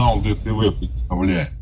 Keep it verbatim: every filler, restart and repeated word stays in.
Канал ДТВ представляет.